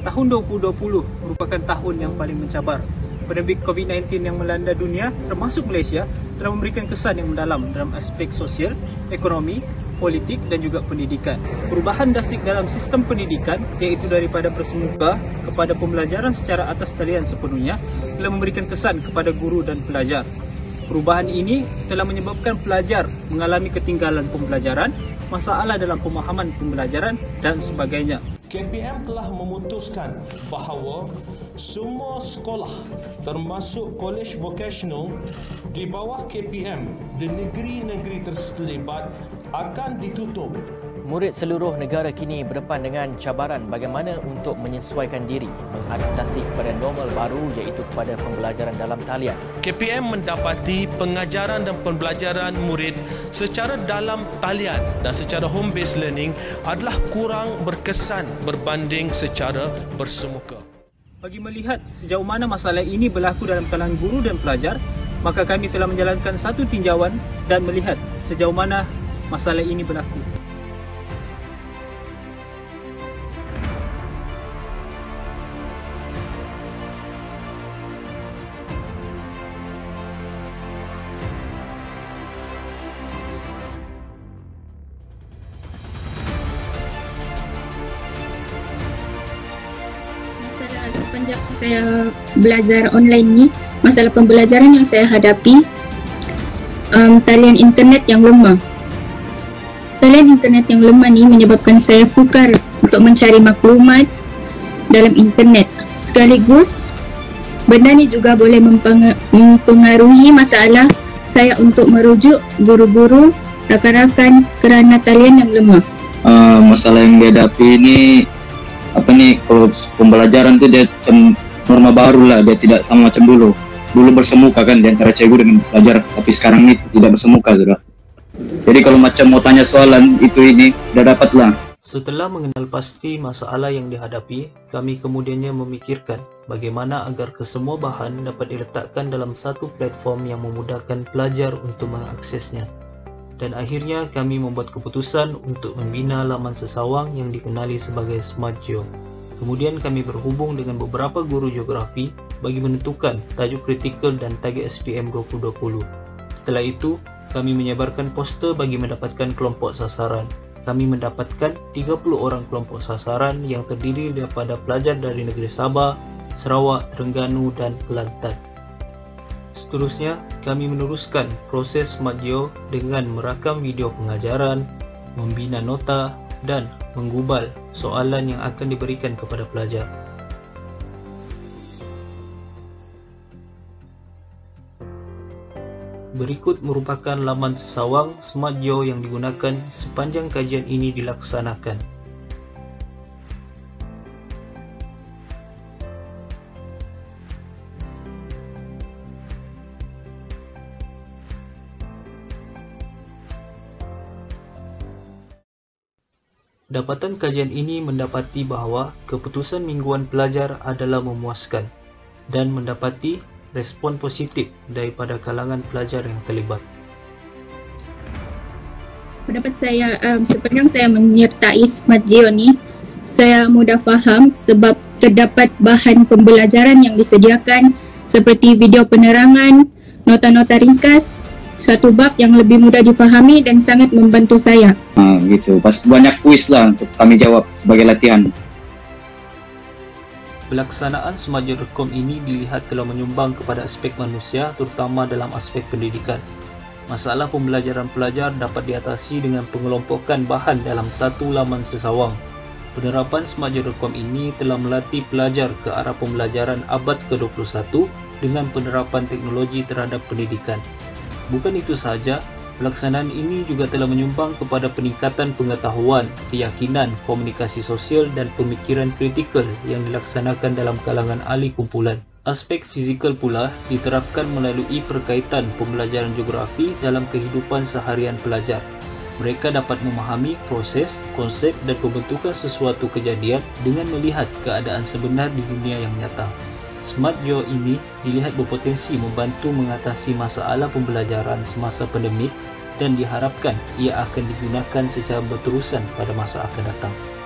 Tahun 2020 merupakan tahun yang paling mencabar. Pandemi COVID-19 yang melanda dunia, termasuk Malaysia, telah memberikan kesan yang mendalam dalam aspek sosial, ekonomi, politik dan juga pendidikan. Perubahan drastik dalam sistem pendidikan, iaitu daripada prasemuka kepada pembelajaran secara atas talian sepenuhnya, telah memberikan kesan kepada guru dan pelajar. Perubahan ini telah menyebabkan pelajar mengalami ketinggalan pembelajaran, masalah dalam pemahaman pembelajaran dan sebagainya. KPM telah memutuskan bahawa semua sekolah termasuk kolej vocational di bawah KPM di negeri-negeri terlibat akan ditutup. Murid seluruh negara kini berdepan dengan cabaran bagaimana untuk menyesuaikan diri, mengadaptasi kepada normal baru iaitu kepada pembelajaran dalam talian. KPM mendapati pengajaran dan pembelajaran murid secara dalam talian dan secara home-based learning adalah kurang berkesan berbanding secara bersemuka. Bagi melihat sejauh mana masalah ini berlaku dalam kalangan guru dan pelajar, maka kami telah menjalankan satu tinjauan dan melihat sejauh mana masalah ini berlaku. Sepanjang saya belajar online ni, masalah pembelajaran yang saya hadapi talian internet yang lemah. Talian internet yang lemah ni menyebabkan saya sukar untuk mencari maklumat dalam internet. Sekaligus, benda ni juga boleh mempengaruhi masalah saya untuk merujuk guru-guru, rakan-rakan kerana talian yang lemah. Masalah yang dihadapi ni kalau pembelajaran tu dia macam norma baru lah, dia tidak sama macam dulu. Dulu bersemuka kan di antara cikgu dengan pelajar, tapi sekarang ni tidak bersemuka sudah. Jadi kalau macam mau tanya soalan itu ini dah dapat lah. Setelah mengenal pasti masalah yang dihadapi, kami kemudiannya memikirkan bagaimana agar kesemua bahan dapat diletakkan dalam satu platform yang memudahkan pelajar untuk mengaksesnya. Dan akhirnya kami membuat keputusan untuk membina laman sesawang yang dikenali sebagai SmartGeo. Kemudian kami berhubung dengan beberapa guru geografi bagi menentukan tajuk kritikal dan target SPM 2020. Setelah itu, kami menyebarkan poster bagi mendapatkan kelompok sasaran. Kami mendapatkan 30 orang kelompok sasaran yang terdiri daripada pelajar dari negeri Sabah, Sarawak, Terengganu dan Kelantan. Seterusnya, kami meneruskan proses SmartGeo dengan merakam video pengajaran, membina nota dan menggubal soalan yang akan diberikan kepada pelajar. Berikut merupakan laman sesawang SmartGeo yang digunakan sepanjang kajian ini dilaksanakan. Dapatan kajian ini mendapati bahawa keputusan mingguan pelajar adalah memuaskan dan mendapati respon positif daripada kalangan pelajar yang terlibat. Pendapat saya, sepanjang saya menyertai SmartGeo ni, saya mudah faham sebab terdapat bahan pembelajaran yang disediakan seperti video penerangan, nota-nota ringkas, satu bab yang lebih mudah difahami dan sangat membantu saya. Gitu. Banyak kuis lah untuk kami jawab sebagai latihan. Pelaksanaan SmartGeo Rekom ini dilihat telah menyumbang kepada aspek manusia terutama dalam aspek pendidikan. Masalah pembelajaran pelajar dapat diatasi dengan pengelompokan bahan dalam satu laman sesawang. Penerapan SmartGeo Rekom ini telah melatih pelajar ke arah pembelajaran abad ke-21 dengan penerapan teknologi terhadap pendidikan. Bukan itu sahaja, pelaksanaan ini juga telah menyumbang kepada peningkatan pengetahuan, keyakinan, komunikasi sosial dan pemikiran kritikal yang dilaksanakan dalam kalangan ahli kumpulan. Aspek fizikal pula diterapkan melalui perkaitan pembelajaran geografi dalam kehidupan seharian pelajar. Mereka dapat memahami proses, konsep dan pembentukan sesuatu kejadian dengan melihat keadaan sebenar di dunia yang nyata. SmartGeo ini dilihat berpotensi membantu mengatasi masalah pembelajaran semasa pandemik dan diharapkan ia akan digunakan secara berterusan pada masa akan datang.